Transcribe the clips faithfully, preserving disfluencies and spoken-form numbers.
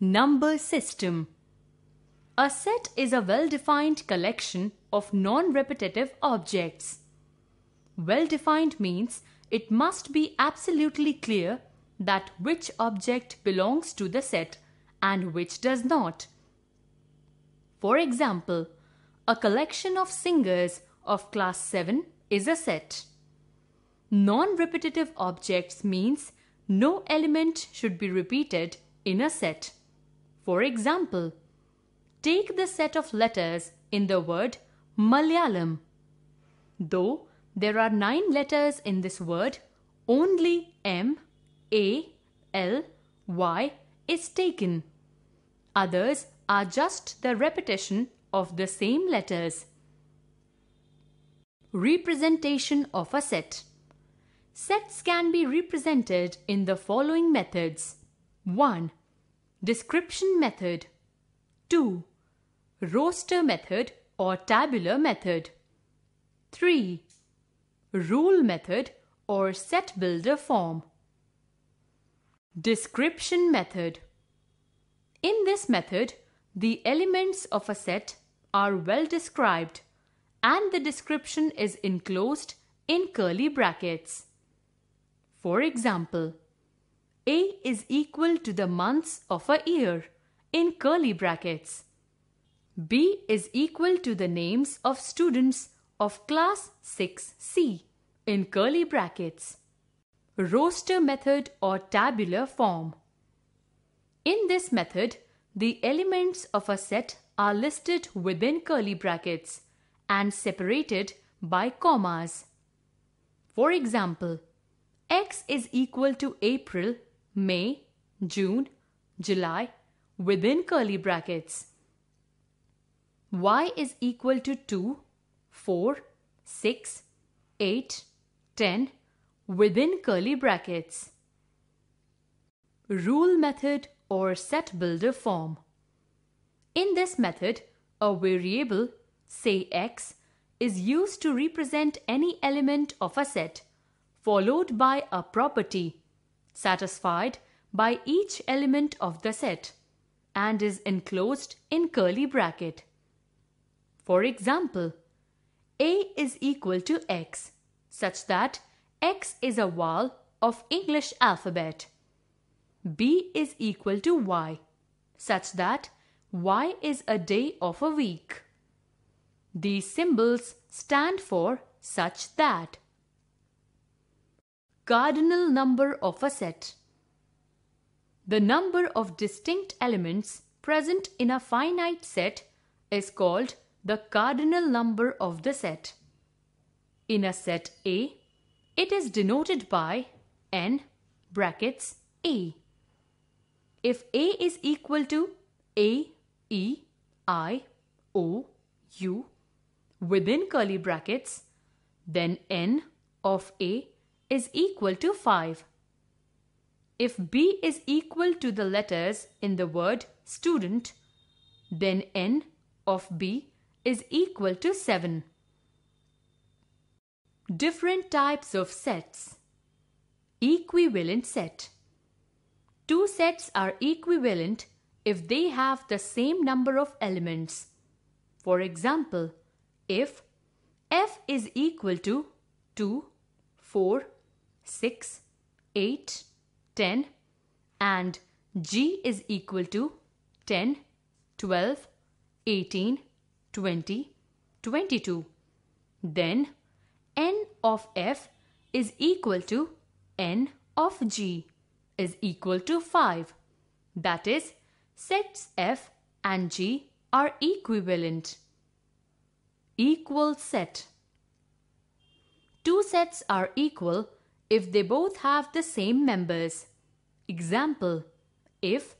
Number system. A set is a well-defined collection of non-repetitive objects. Well-defined means it must be absolutely clear that which object belongs to the set and which does not. For example, a collection of singers of class seven is a set. Non-repetitive objects means no element should be repeated in a set. For example, take the set of letters in the word Malayalam. Though there are nine letters in this word, only M, A, L, Y is taken. Others are just the repetition of the same letters. Representation of a set. Sets can be represented in the following methods. one. Description method. two. Roster method or tabular method. three. Rule method or set builder form. Description method. In this method, the elements of a set are well described and the description is enclosed in curly brackets. For example, A is equal to the months of a year in curly brackets. B is equal to the names of students of class six C in curly brackets. Roster method or tabular form. In this method, the elements of a set are listed within curly brackets and separated by commas. For example, X is equal to April, May, June, July within curly brackets. Y is equal to two, four, six, eight, ten within curly brackets. Rule method or set builder form. In this method, a variable, say X, is used to represent any element of a set, followed by a property, satisfied by each element of the set, and is enclosed in curly bracket. For example, A is equal to X, such that X is a vowel of English alphabet. B is equal to Y, such that Y is a day of a week. These symbols stand for such that. Cardinal number of a set. The number of distinct elements present in a finite set is called the cardinal number of the set. In a set A, it is denoted by N brackets A. If A is equal to A, E, I, O, U within curly brackets, then N of A is equal to five. If B is equal to the letters in the word student, then N of B is equal to seven. Different types of sets. Equivalent set. Two sets are equivalent if they have the same number of elements. For example, if F is equal to two, four, six, eight, ten and G is equal to ten, twelve, eighteen, twenty, twenty-two, then N of F is equal to N of G is equal to five. That is, sets F and G are equivalent. Equal set. Two sets are equal if they both have the same members. Example, if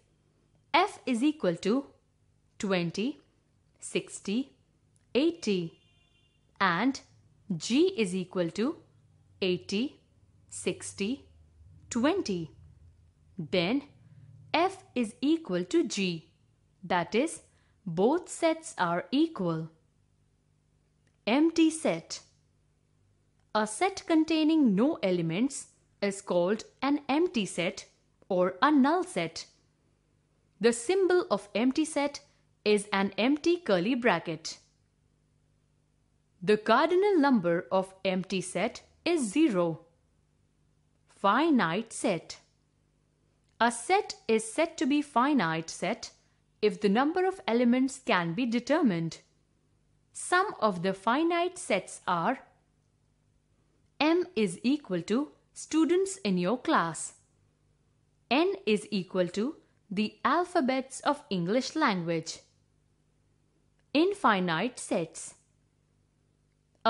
F is equal to twenty, sixty, eighty and G is equal to eighty, sixty, twenty. Then F is equal to G. That is, both sets are equal. Empty set. A set containing no elements is called an empty set or a null set. The symbol of empty set is an empty curly bracket. The cardinal number of empty set is zero. Finite set. A set is said to be finite set if the number of elements can be determined. Some of the finite sets are M is equal to students in your class. N is equal to the alphabets of English language. Infinite sets.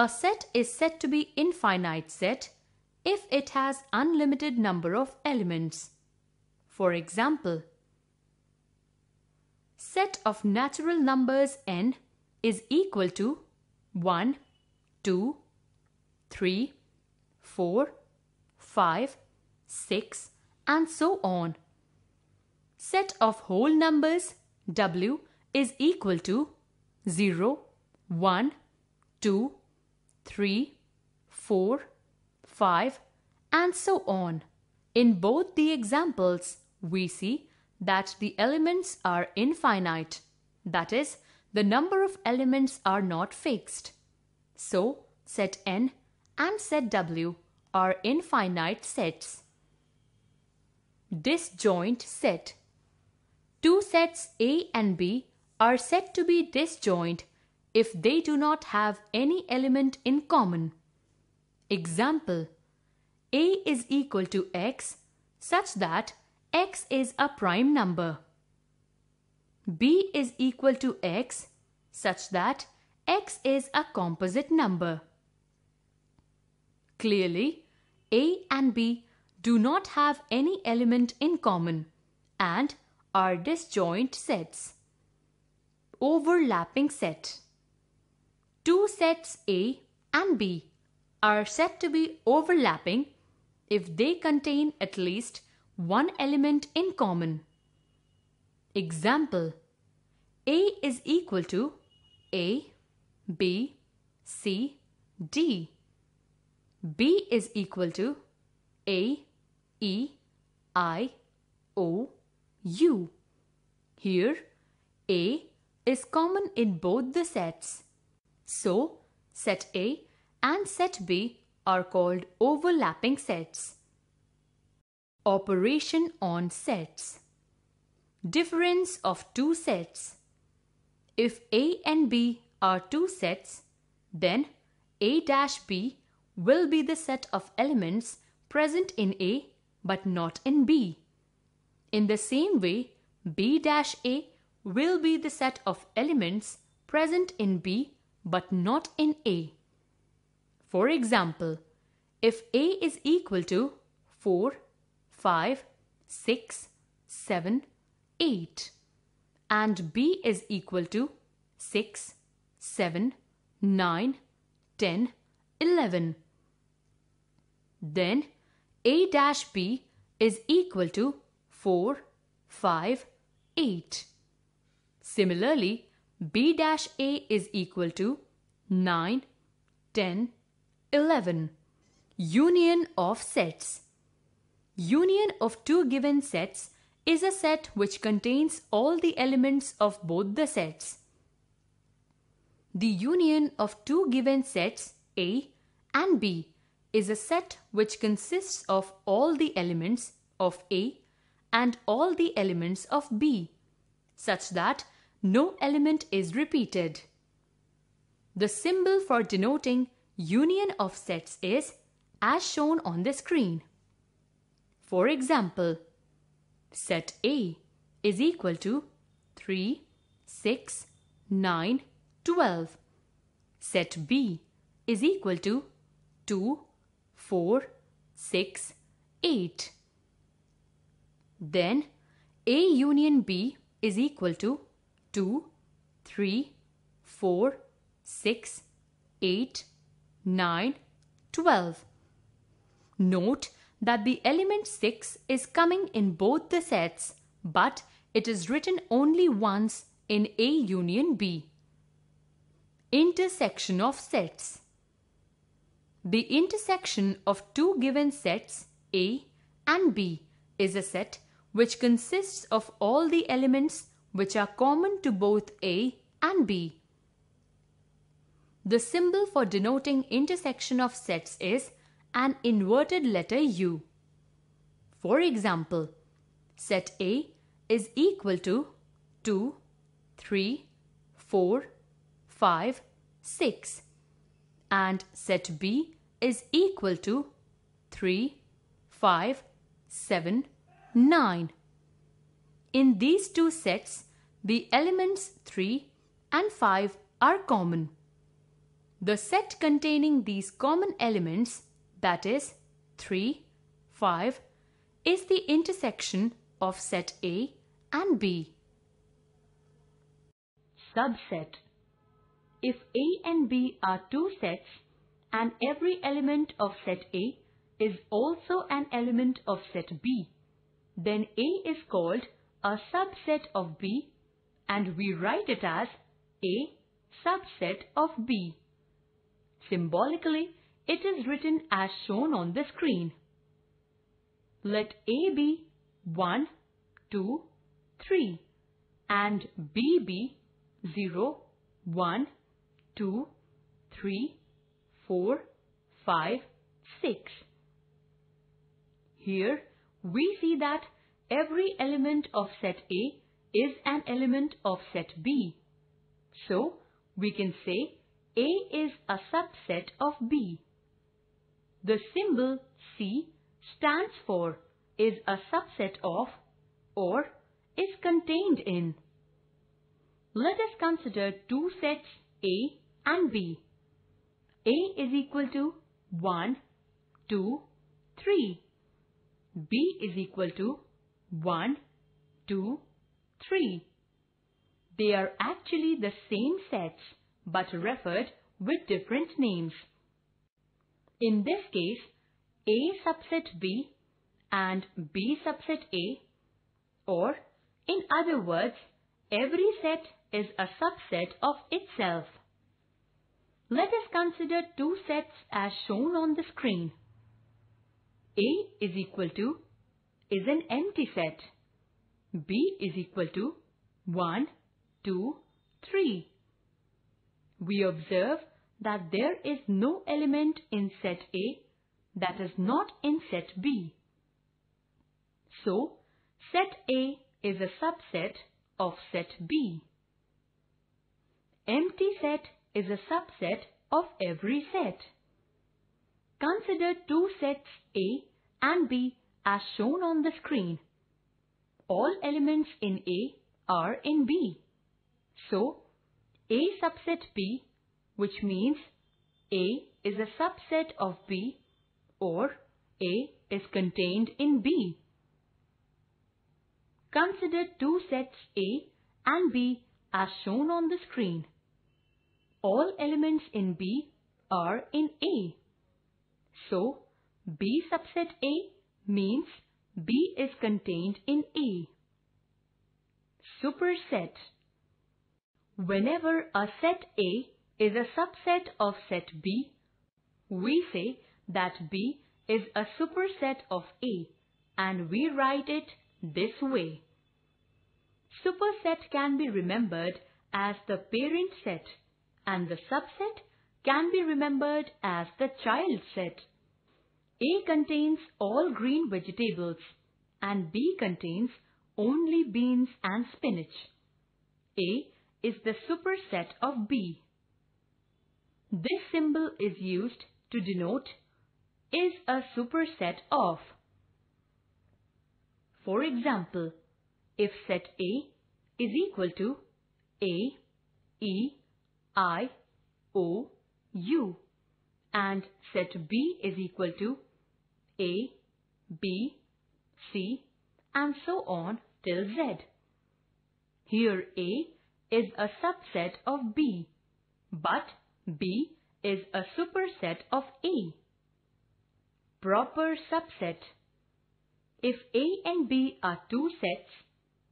A set is said to be infinite set if it has unlimited number of elements. For example, set of natural numbers n is equal to one, two, three, four, five, six and so on. Set of whole numbers w is equal to zero, one, two, three, four, five and so on. In both the examples, we see that the elements are infinite, that is, the number of elements are not fixed. So, set n and set w are infinite sets. Disjoint set. Two sets A and B are said to be disjoint if they do not have any element in common. Example, A is equal to x such that x is a prime number. B is equal to x such that x is a composite number. Clearly, A and B do not have any element in common and are disjoint sets. Overlapping set. Two sets A and B are said to be overlapping if they contain at least one element in common. Example, A is equal to A, B, C, D. B is equal to A, E, I, O, U. Here, A is common in both the sets. So, set A and set B are called overlapping sets. Operation on sets. Difference of two sets. If A and B are two sets, then A B will be the set of elements present in A but not in B. In the same way, B A will be the set of elements present in B but not in A. For example, if A is equal to four, five, six, seven, eight and B is equal to six, seven, nine, ten, eleven, then A B is equal to four, five, eight. Similarly, B A is equal to nine, ten, eleven. Union of sets. Union of two given sets is a set which contains all the elements of both the sets. The union of two given sets A and B is a set which consists of all the elements of A and all the elements of B, such that no element is repeated. The symbol for denoting union of sets is as shown on the screen. For example, set A is equal to three, six, nine, twelve. Set B is equal to two, four, six, eight. Then A union B is equal to two, three, four, six, eight, nine, twelve. Note that the element six is coming in both the sets, but it is written only once in A union B. Intersection of sets. The intersection of two given sets A and B is a set which consists of all the elements which are common to both A and B. The symbol for denoting intersection of sets is an inverted letter U. For example, set A is equal to two, three, four, five, six and set B is equal to three, five, seven, nine. In these two sets, the elements three and five are common. The set containing these common elements, that is three, five, is the intersection of set A and B. Subset. If A and B are two sets and every element of set A is also an element of set B, then A is called a subset of B and we write it as A subset of B. Symbolically, it is written as shown on the screen. Let A be one, two, three and B be zero, one, two, three, four, five, six. Here we see that every element of set A is an element of set B. So we can say A is a subset of B. The symbol C stands for is a subset of or is contained in. Let us consider two sets A and B. A is equal to one, two, three. B is equal to one, two, three. They are actually the same sets but referred with different names. In this case, A subset B and B subset A, or in other words, every set is a subset of itself. Let us consider two sets as shown on the screen. A is equal to is an empty set. B is equal to one, two, three. We observe that there is no element in set A that is not in set B. So, set A is a subset of set B. Empty set is a subset of every set. Consider two sets A and B as shown on the screen. All elements in A are in B. So, A subset B, which means A is a subset of B or A is contained in B. Consider two sets A and B as shown on the screen. All elements in B are in A. So, B subset A means B is contained in A. Superset. Whenever a set A is a subset of set B, we say that B is a superset of A and we write it this way. Superset can be remembered as the parent set and the subset can be remembered as the child set. A contains all green vegetables and B contains only beans and spinach. A is the superset of B. This symbol is used to denote is a superset of. For example, if set A is equal to A, E, I, O, U and set B is equal to A, B, C and so on till Z. Here A is a subset of B, but B is a superset of A. Proper subset. If A and B are two sets,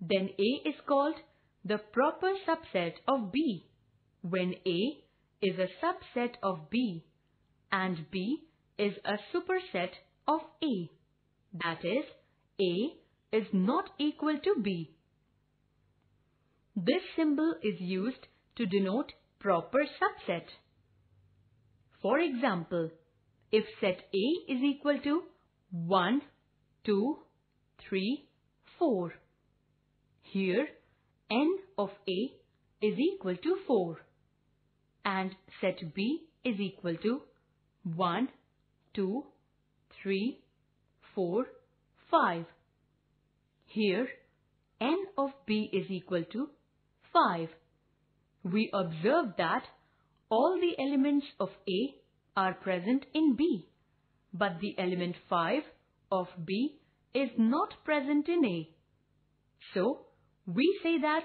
then A is called the proper subset of B, when A is a subset of B and B is a superset of A, that is, A is not equal to B. This symbol is used to denote proper subset. For example, if set A is equal to one, two, three, four, here n of A is equal to four and set B is equal to one, two, three, four, five. Here n of B is equal to five. We observe that all the elements of A are present in B, but the element five of B is not present in A. So, we say that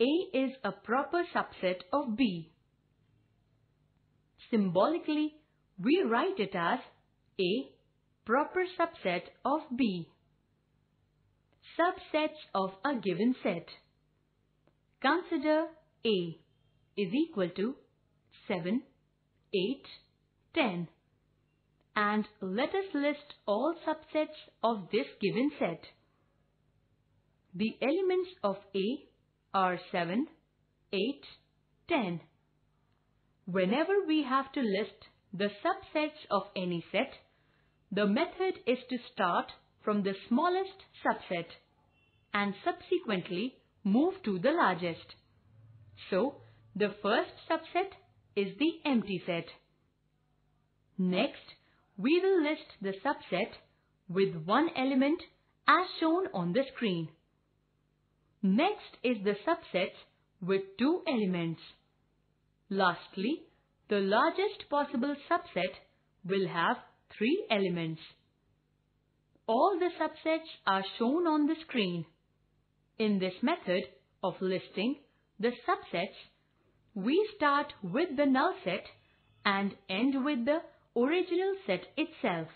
A is a proper subset of B. Symbolically, we write it as A proper subset of B. Subsets of a given set. Consider A is equal to seven, eight, ten. And let us list all subsets of this given set. The elements of A are seven, eight, ten. Whenever we have to list the subsets of any set, the method is to start from the smallest subset and subsequently move to the largest. So, the first subset is the empty set. Next, we will list the subset with one element as shown on the screen. Next is the subsets with two elements. Lastly, the largest possible subset will have three elements. All the subsets are shown on the screen. In this method of listing the subsets, we start with the null set and end with the original set itself.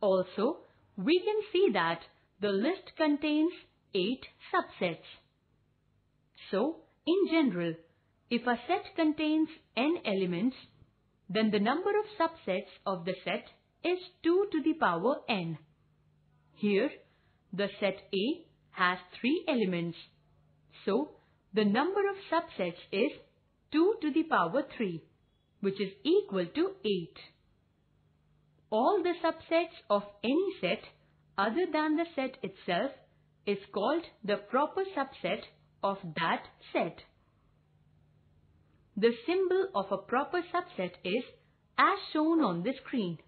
Also, we can see that the list contains eight subsets. So, in general, if a set contains n elements, then the number of subsets of the set is two to the power n. Here, the set A has three elements. So, the number of subsets is two to the power three, which is equal to eight. All the subsets of any set other than the set itself is called the proper subset of that set. The symbol of a proper subset is as shown on the screen.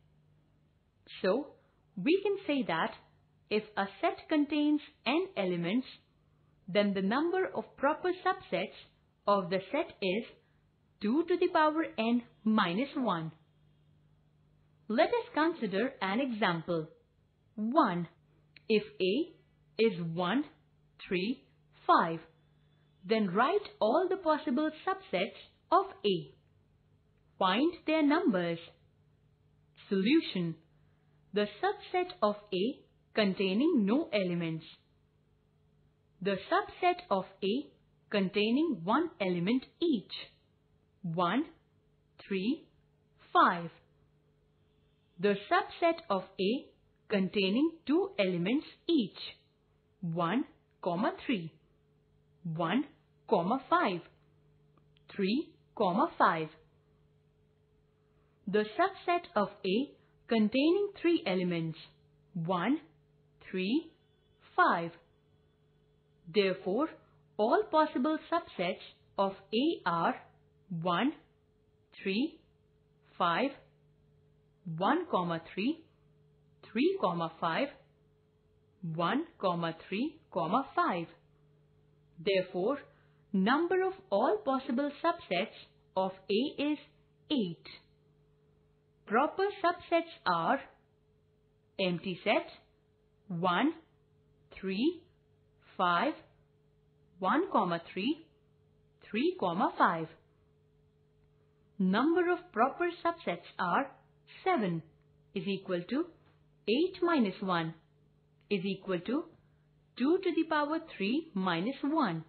So, we can say that if a set contains n elements, then the number of proper subsets of the set is two to the power n minus one. Let us consider an example. one. If A is one, three, five, then write all the possible subsets of A. Find their numbers. Solution. The subset of A containing no elements. The subset of A containing one element each. one, three, five. The subset of A containing two elements each. one, three. one, five. three, five. The subset of A containing three elements. one, three, five. Therefore, all possible subsets of A are one, three, five, one, three, three, five, one, three, five. Therefore, number of all possible subsets of A is eight. Proper subsets are empty set one, three, five, one, three, three, five. Number of proper subsets are seven is equal to eight minus one is equal to two to the power three minus one.